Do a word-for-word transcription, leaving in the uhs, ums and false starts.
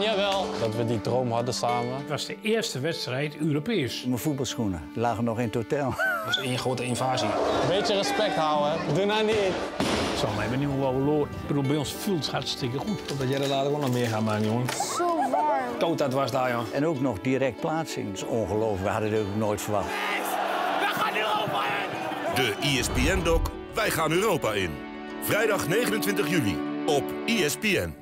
gedaan, jawel. Dat we die droom hadden samen. Het was de eerste wedstrijd Europees. Mijn voetbalschoenen lagen nog in het hotel. Dat was één grote invasie. Een beetje respect houden, doe nou niet. Zo, maar ik ben niet meer wel verloren. Ik bedoel, bij ons voelt het hartstikke goed. Totdat jij er later ook nog meer gaat maken, jongen. Zo warm. Tot dat was daar, jongen. En ook nog direct plaatsing. Dat is ongelooflijk, we hadden het ook nooit verwacht. We gaan Europa in! De E S P N-doc Wij gaan Europa in. Vrijdag negenentwintig juli op E S P N.